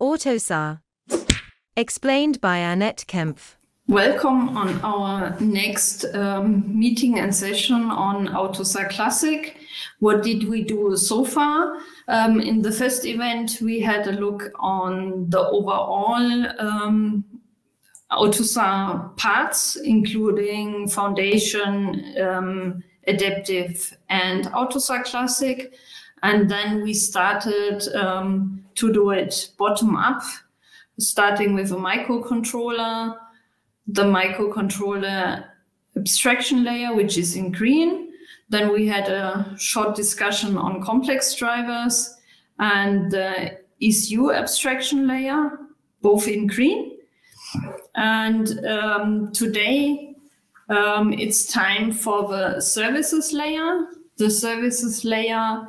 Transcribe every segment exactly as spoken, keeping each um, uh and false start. AUTOSAR, explained by Annette Kempf. Welcome on our next um, meeting and session on AUTOSAR Classic. What did we do so far? Um, in the first event, we had a look on the overall um, AUTOSAR parts, including foundation, um, adaptive, and AUTOSAR Classic. And then we started um, to do it bottom up, starting with a microcontroller, the microcontroller abstraction layer, which is in green. Then we had a short discussion on complex drivers and the E C U abstraction layer, both in green. And um, today um, it's time for the services layer. The services layer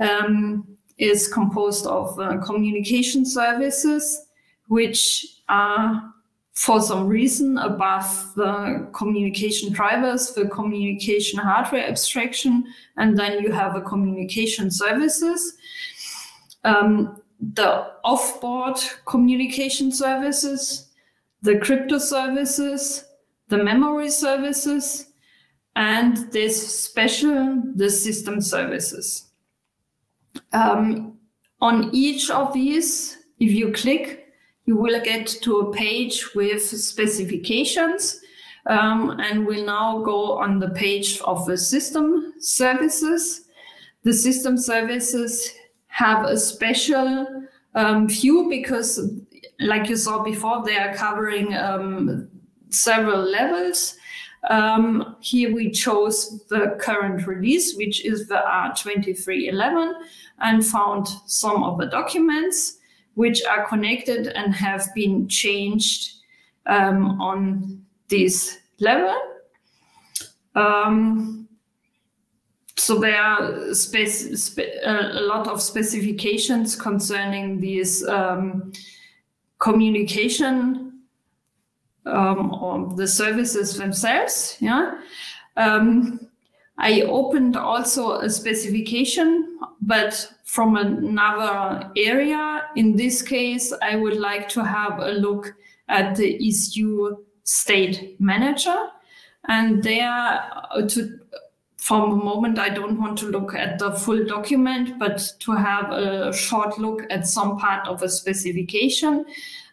um, is composed of uh, communication services, which are for some reason above the communication drivers, the communication hardware abstraction, and then you have a communication services. Um, the off-board communication services, the crypto services, the memory services, and this special, the system services. Um, on each of these, if you click, you will get to a page with specifications, um, and we'll now go on the page of the system services. The system services have a special um, view because, like you saw before, they are covering um, several levels. Um, here we chose the current release, which is the R twenty-three eleven, and found some of the documents which are connected and have been changed um, on this level. Um, so there are spec spe a lot of specifications concerning these um, communication um, or the services themselves. Yeah. Um, I opened also a specification, but from another area. In this case, I would like to have a look at the E C U state manager. And there, to, for the moment, I don't want to look at the full document, but to have a short look at some part of a specification.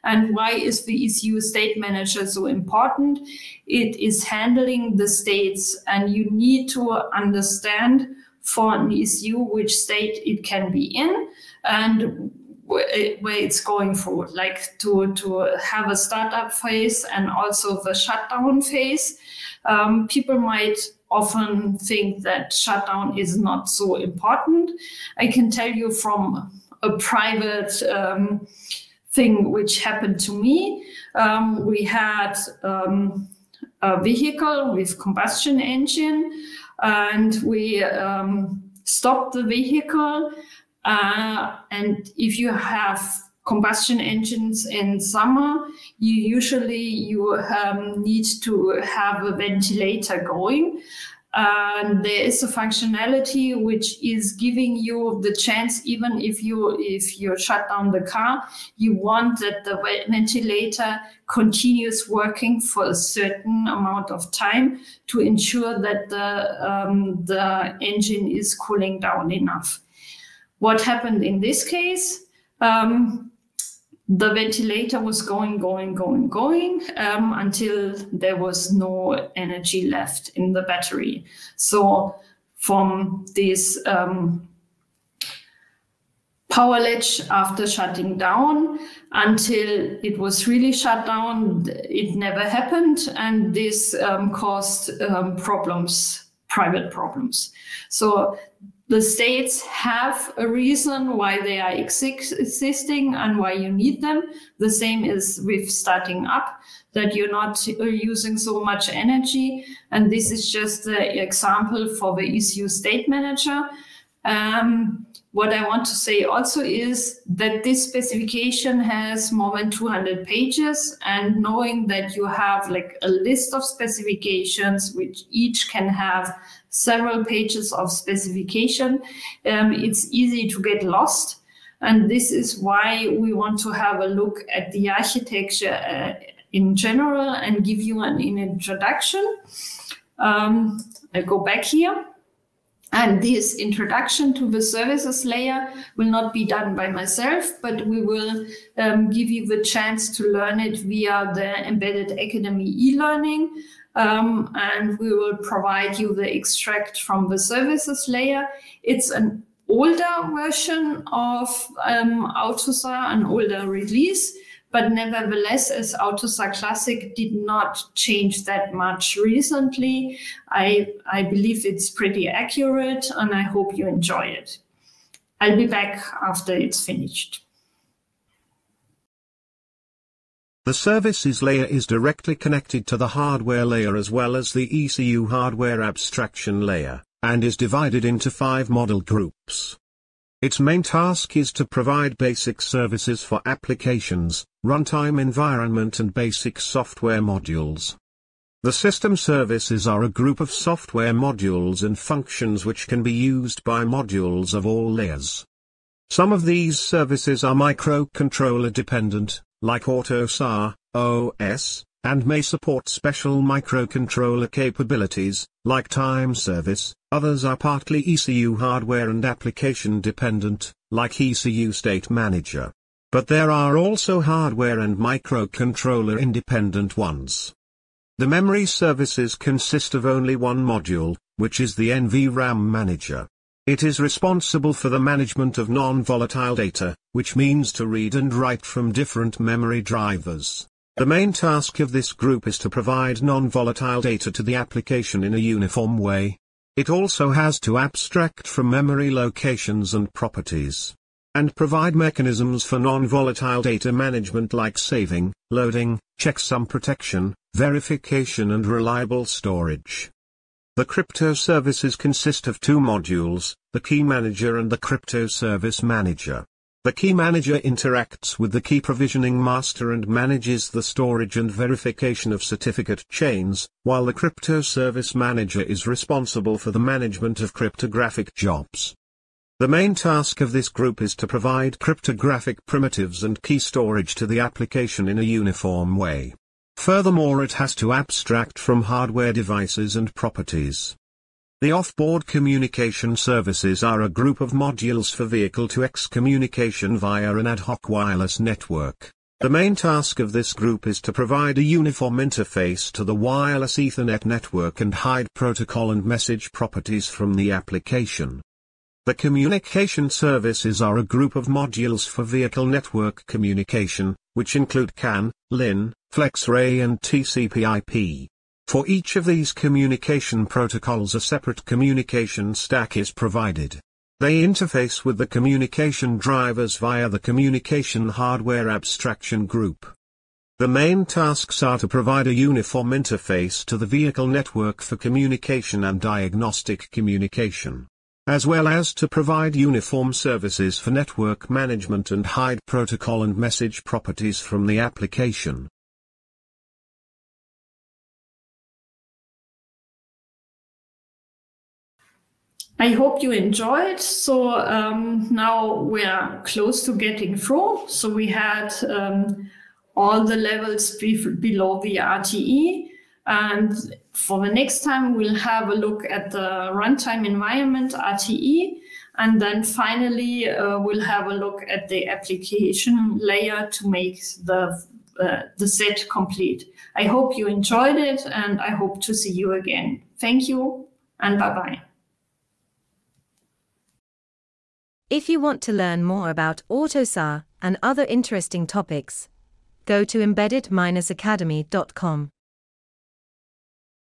And why is the E C U state manager so important? It is handling the states, and you need to understand for an E C U which state it can be in and where it's going through, like to, to have a startup phase and also the shutdown phase. Um, people might often think that shutdown is not so important. I can tell you from a private um, thing which happened to me. Um, we had um, a vehicle with combustion engine, and we um, stopped the vehicle. Uh, and if you have combustion engines in summer, you usually you um, need to have a ventilator going. And there is a functionality which is giving you the chance, even if you if you shut down the car, you want that the ventilator continues working for a certain amount of time to ensure that the um, the engine is cooling down enough. What happened in this case? Um, The ventilator was going, going, going, going um, until there was no energy left in the battery. So from this um, power ledge after shutting down until it was really shut down, it never happened. And this um, caused um, problems, private problems. So the states have a reason why they are existing and why you need them. The same is with starting up, that you're not using so much energy. And this is just an example for the E C U state manager. Um, what I want to say also is that this specification has more than two hundred pages, and knowing that you have like a list of specifications, which each can have several pages of specification, um, it's easy to get lost. And this is why we want to have a look at the architecture uh, in general and give you an, an introduction. Um, I go back here. And this introduction to the services layer will not be done by myself, but we will um, give you the chance to learn it via the Embedded Academy e-learning. Um, and we will provide you the extract from the services layer. It's an older version of um, AUTOSAR, an older release. But nevertheless, as AUTOSAR Classic did not change that much recently, I, I believe it's pretty accurate, and I hope you enjoy it. I'll be back after it's finished. The services layer is directly connected to the hardware layer as well as the E C U hardware abstraction layer, and is divided into five model groups. Its main task is to provide basic services for applications, runtime environment and basic software modules. The system services are a group of software modules and functions which can be used by modules of all layers. Some of these services are microcontroller dependent, like AUTOSAR, O S, and may support special microcontroller capabilities, like time service. Others are partly E C U hardware and application dependent, like E C U state manager. But there are also hardware and microcontroller independent ones. The memory services consist of only one module, which is the N V RAM manager. It is responsible for the management of non-volatile data, which means to read and write from different memory drivers. The main task of this group is to provide non-volatile data to the application in a uniform way. It also has to abstract from memory locations and properties, and provide mechanisms for non-volatile data management like saving, loading, checksum protection, verification and reliable storage. The crypto services consist of two modules, the Key Manager and the Crypto Service Manager. The Key Manager interacts with the Key Provisioning Master and manages the storage and verification of certificate chains, while the Crypto Service Manager is responsible for the management of cryptographic jobs. The main task of this group is to provide cryptographic primitives and key storage to the application in a uniform way. Furthermore, it has to abstract from hardware devices and properties. The off-board communication services are a group of modules for vehicle-to-X communication via an ad hoc wireless network. The main task of this group is to provide a uniform interface to the wireless Ethernet network and hide protocol and message properties from the application. The communication services are a group of modules for vehicle network communication, which include C A N, L I N, FlexRay and T C P I P. For each of these communication protocols, a separate communication stack is provided. They interface with the communication drivers via the communication hardware abstraction group. The main tasks are to provide a uniform interface to the vehicle network for communication and diagnostic communication, as well as to provide uniform services for network management and hide protocol and message properties from the application. I hope you enjoyed. So um, now we are close to getting through. So we had um, all the levels be below the R T E. And for the next time, we'll have a look at the runtime environment, R T E. And then finally, uh, we'll have a look at the application layer to make the, uh, the set complete. I hope you enjoyed it, and I hope to see you again. Thank you, and bye-bye. If you want to learn more about AUTOSAR and other interesting topics, go to embedded dash academy dot com.